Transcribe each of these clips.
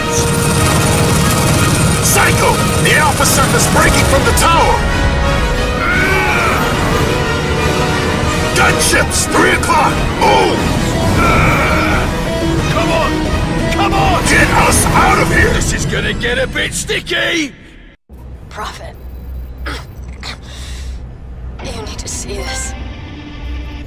guns! Psycho! The Alpha Ceph is breaking from the tower! Gunships! 3 o'clock! Move! Come on! Come on! Get us out of here! This is gonna get a bit sticky! Prophet. You need to see this.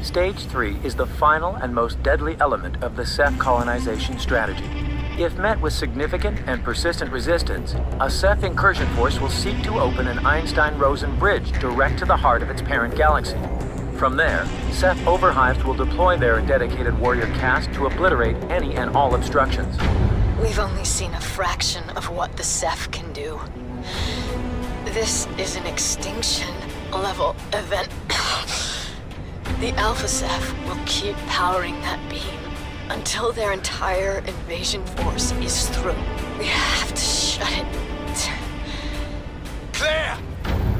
Stage 3 is the final and most deadly element of the Ceph colonization strategy. If met with significant and persistent resistance, a Ceph incursion force will seek to open an Einstein-Rosen bridge direct to the heart of its parent galaxy. From there, Ceph Overhives will deploy their dedicated warrior caste to obliterate any and all obstructions. We've only seen a fraction of what the Ceph can do. This is an extinction-level event. The Alpha Ceph will keep powering that beam until their entire invasion force is through. We have to shut it down. Claire!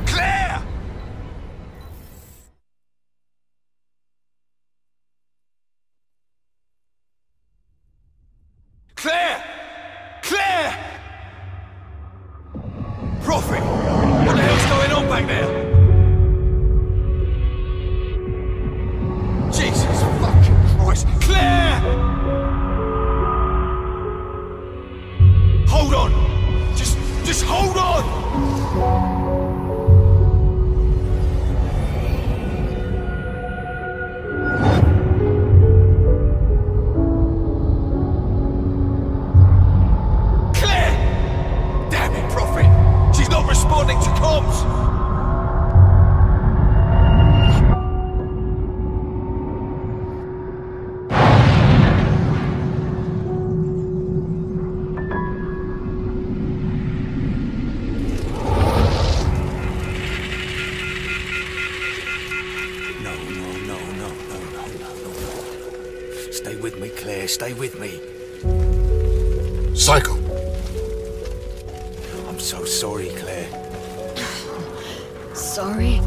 Claire! Claire! Claire! Prophet! What the hell's going on back there? Claire! Hold on! Just hold on! Claire! Damn it, Prophet! She's not responding to comms! Stay with me. Psycho. I'm so sorry, Claire. Sorry?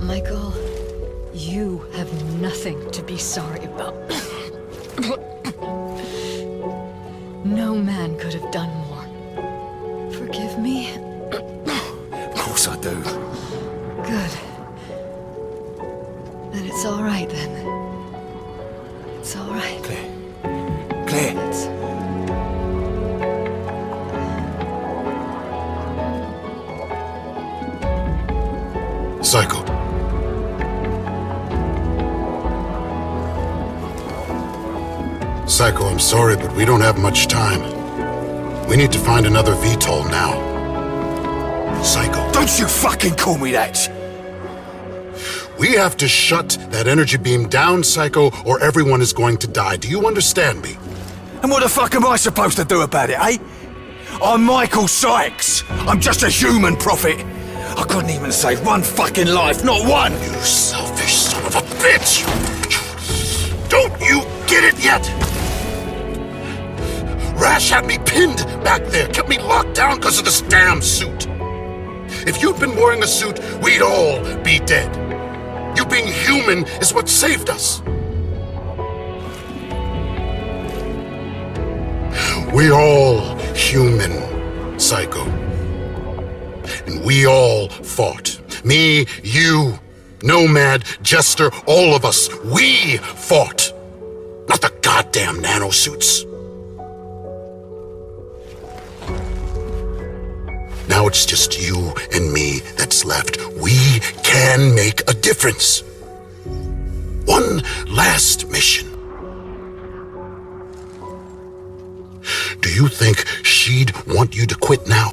Michael, you have nothing to be sorry about. No man could have done more. Forgive me? Of course I do. Good. Then it's all right, then. It's all right. Claire. Claire. Psycho. Psycho, I'm sorry, but we don't have much time. We need to find another VTOL now. Psycho. Don't you fucking call me that! We have to shut that energy beam down, Psycho, or everyone is going to die. Do you understand me? And what the fuck am I supposed to do about it, eh? I'm Michael Sykes. I'm just a human, Prophet. I couldn't even save one fucking life, not one! You selfish son of a bitch! Don't you get it yet? Rash had me pinned back there, kept me locked down because of this damn suit. If you'd been wearing a suit, we'd all be dead. You being human is what saved us. We're all human, Psycho. And we all fought. Me, you, Nomad, Jester, all of us. We fought. Not the goddamn nanosuits. Now it's just you and me that's left. We can make a difference. One last mission. Do you think she'd want you to quit now?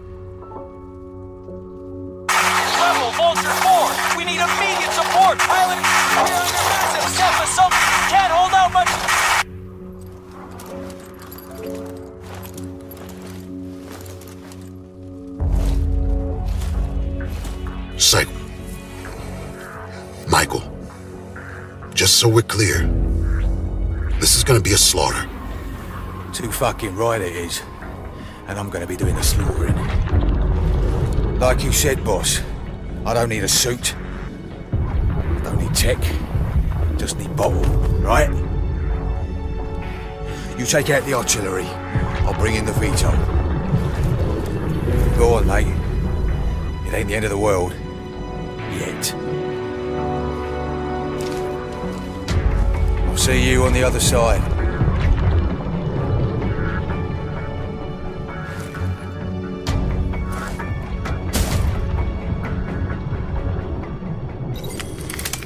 Rebel Vulture 4, we need immediate support. Pilot, we're under massive Ceph assault. Can't hold out much. Psycho. Michael, just so we're clear, this is gonna be a slaughter. Too fucking right it is. And I'm gonna be doing the slaughtering. Like you said, boss, I don't need a suit. I don't need tech. Just need bottle, right? You take out the artillery. I'll bring in the VTOL. Go on, mate. It ain't the end of the world. Yet. I'll see you on the other side.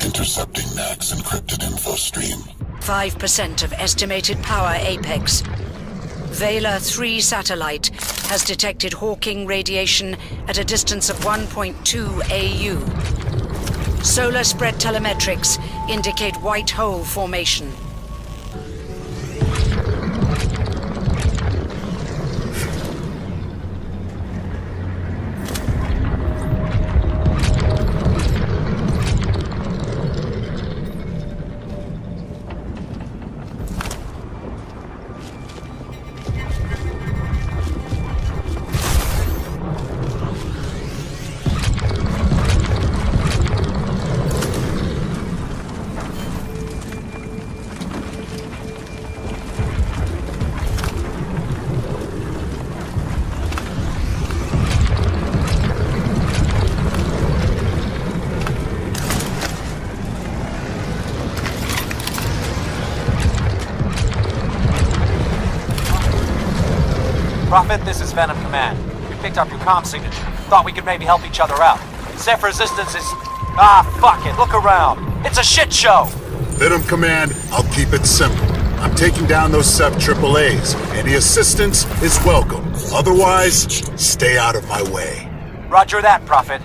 Intercepting Mac's encrypted info stream. 5% of estimated power apex. Vela 3 satellite has detected Hawking radiation at a distance of 1.2 AU. Solar spread telemetrics indicate white hole formation. Prophet, this is Venom Command. We picked up your comm signature. Thought we could maybe help each other out. Ceph resistance is... Ah, fuck it. Look around. It's a shit show! Venom Command, I'll keep it simple. I'm taking down those Ceph AAAs. Any assistance is welcome. Otherwise, stay out of my way. Roger that, Prophet.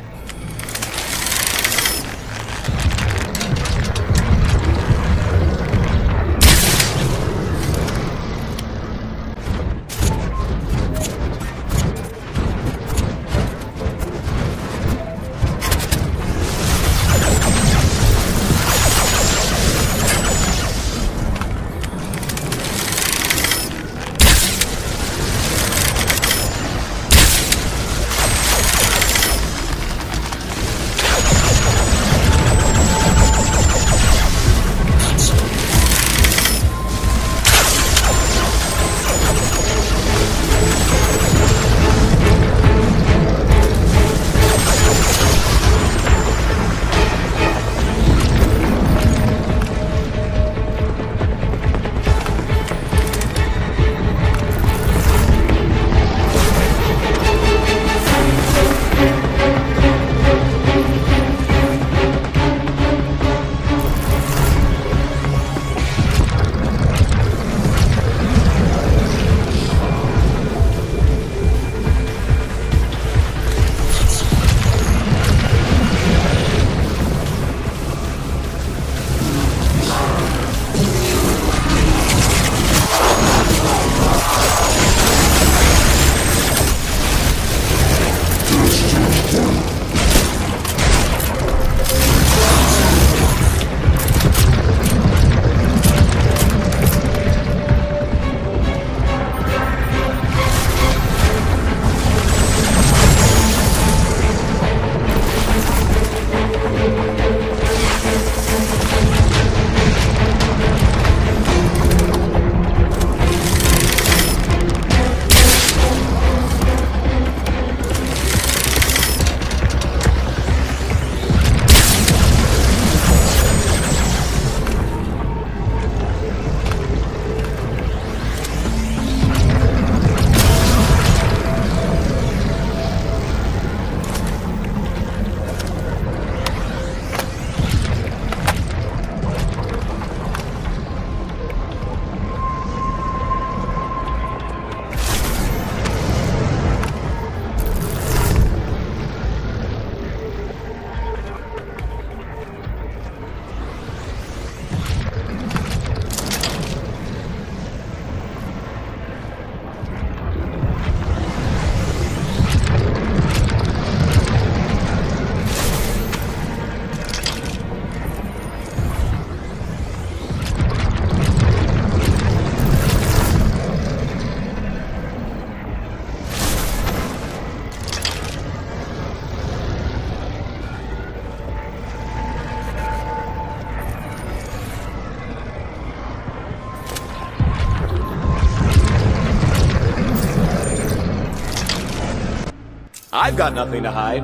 I've got nothing to hide.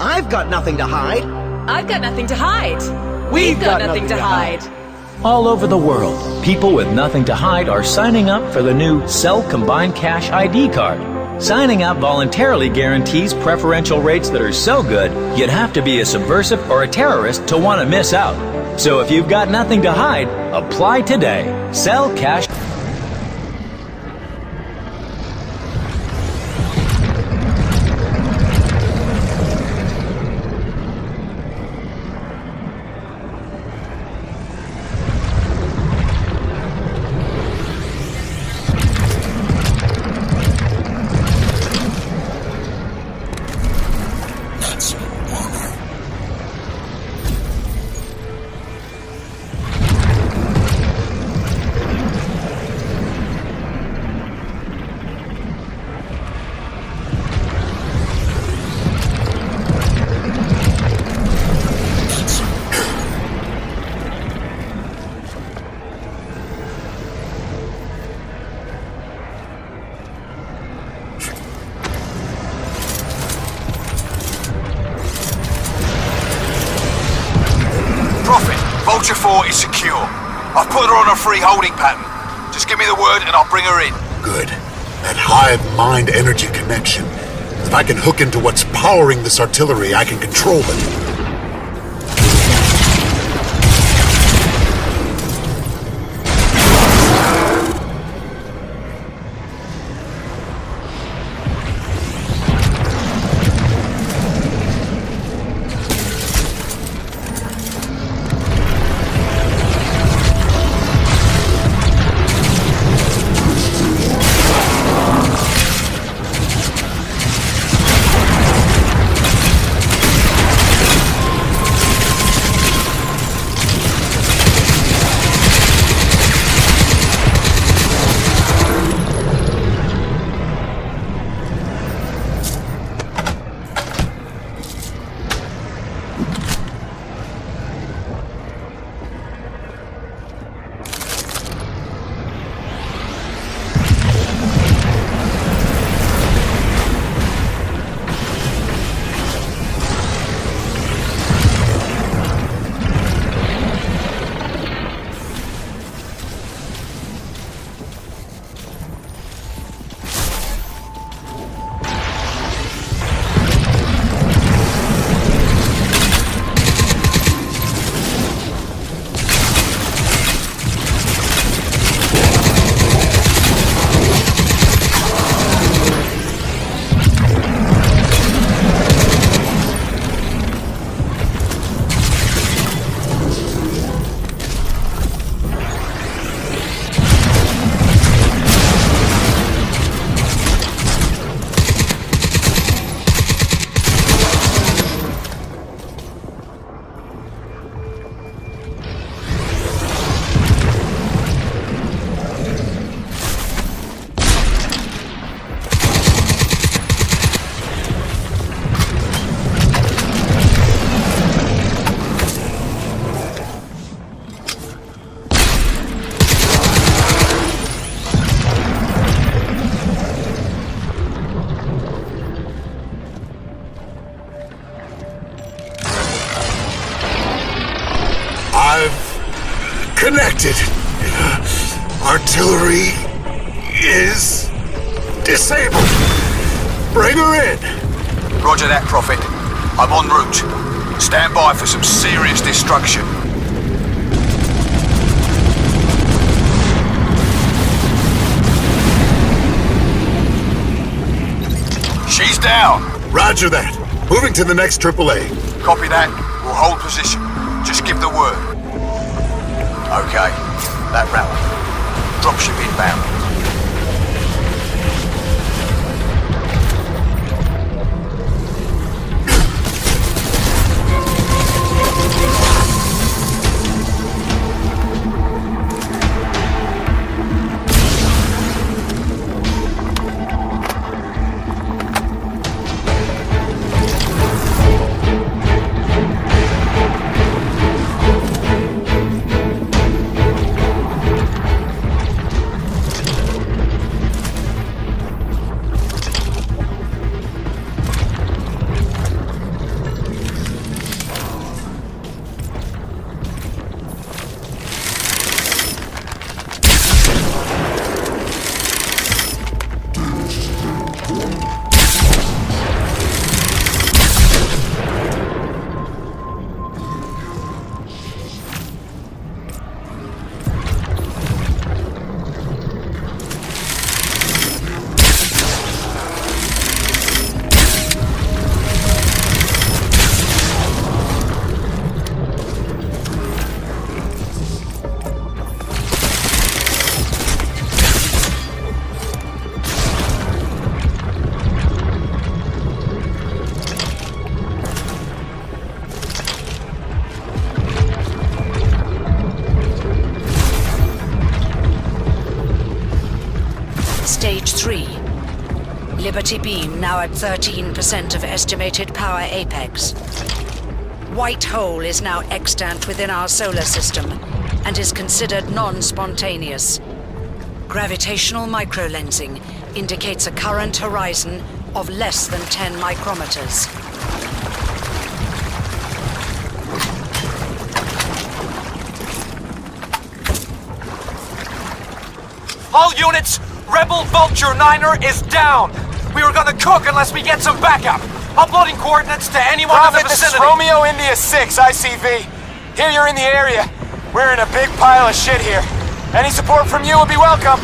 I've got nothing to hide. I've got nothing to hide. We've got nothing to hide. All over the world, people with nothing to hide are signing up for the new CELL Combined Cash ID card. Signing up voluntarily guarantees preferential rates that are so good, you'd have to be a subversive or a terrorist to want to miss out. So if you've got nothing to hide, apply today. CELL Cash... Vulture 4 is secure. I've put her on a free holding pattern. Just give me the word and I'll bring her in. Good. That hive mind energy connection. If I can hook into what's powering this artillery, I can control it. Connected. Artillery is disabled. Bring her in. Roger that, Prophet. I'm en route. Stand by for some serious destruction. She's down. Roger that. Moving to the next AAA. Copy that. We'll hold position. Just give the word. Okay, that route. Dropship inbound. beam now at 13% of estimated power apex. White hole is now extant within our solar system and is considered non-spontaneous. Gravitational microlensing indicates a current horizon of less than 10 micrometers. All units, Rebel Vulture Niner is down. We are gonna cook unless we get some backup. Uploading coordinates to anyone in the vicinity. This is Romeo India 6 ICV. Here you're in the area. We're in a big pile of shit here. Any support from you will be welcome.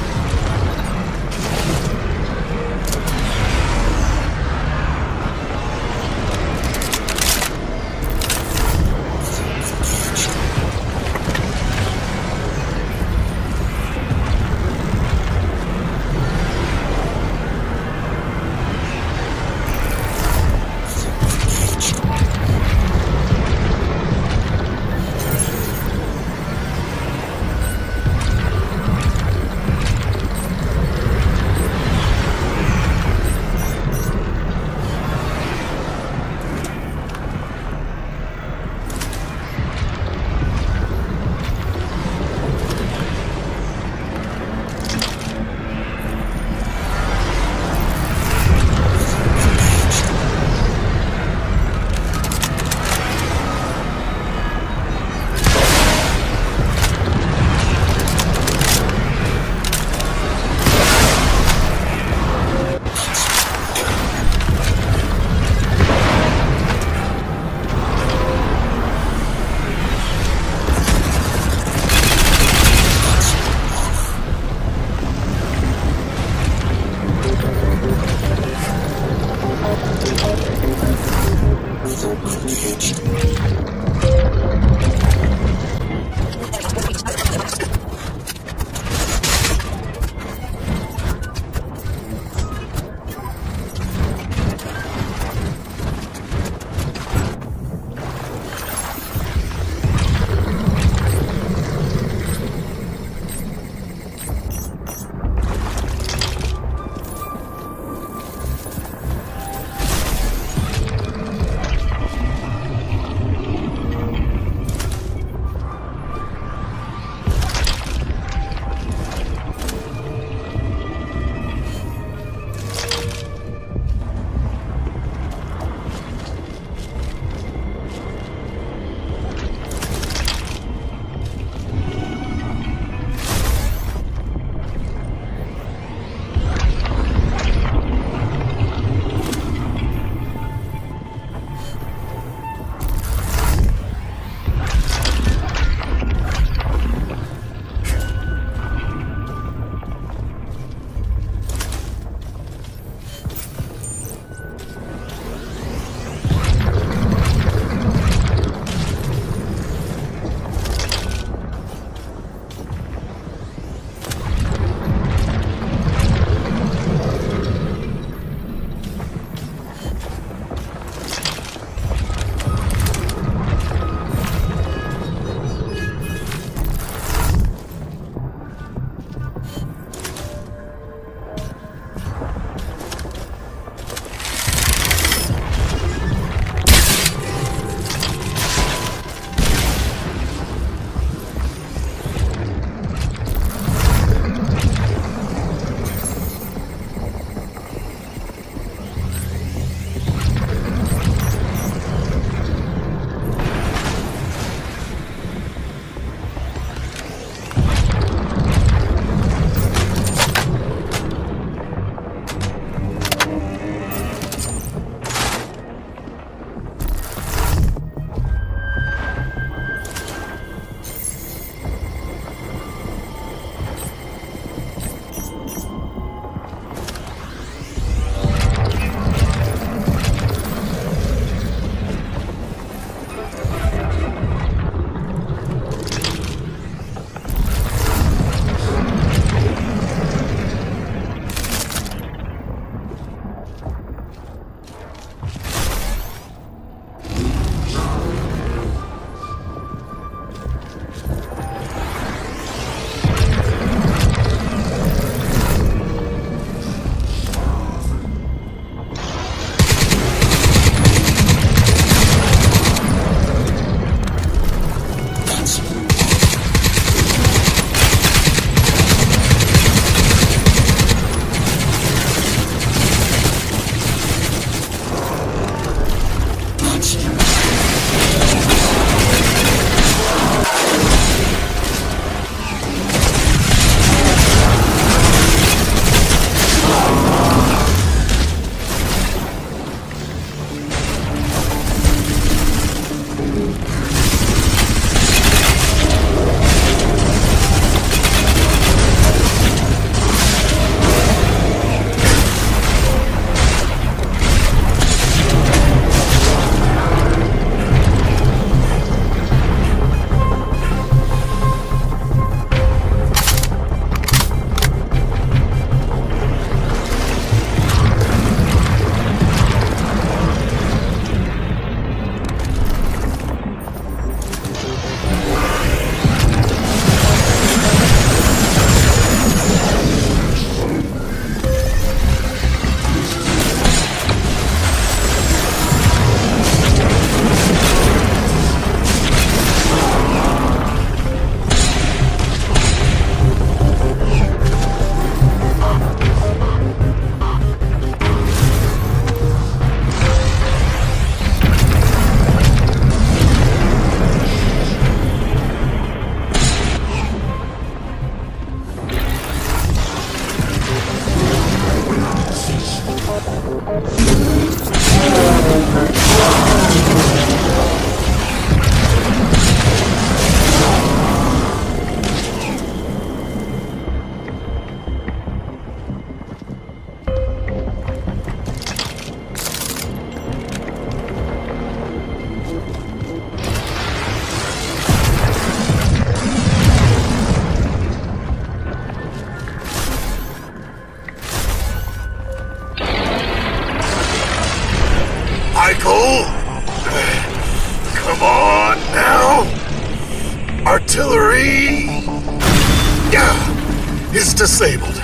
Disabled.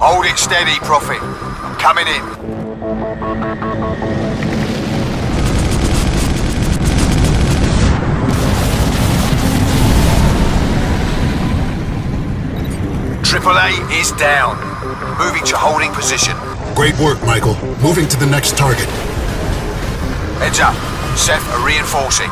Hold it steady, Prophet. Coming in. AAA is down. Moving to holding position. Great work, Michael. Moving to the next target. Heads up. Ceph are reinforcing.